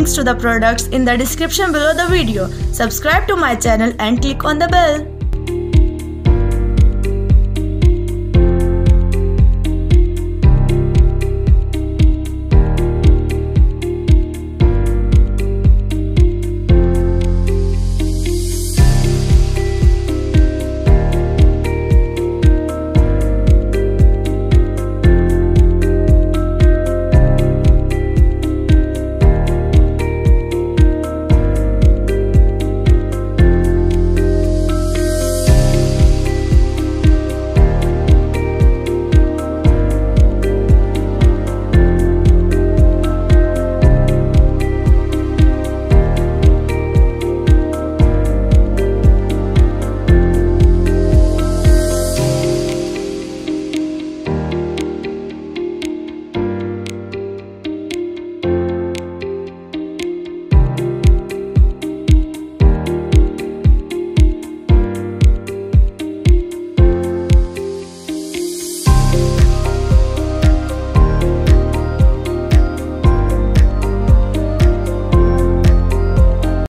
links to the products in the description below the video. Subscribe to my channel and click on the bell.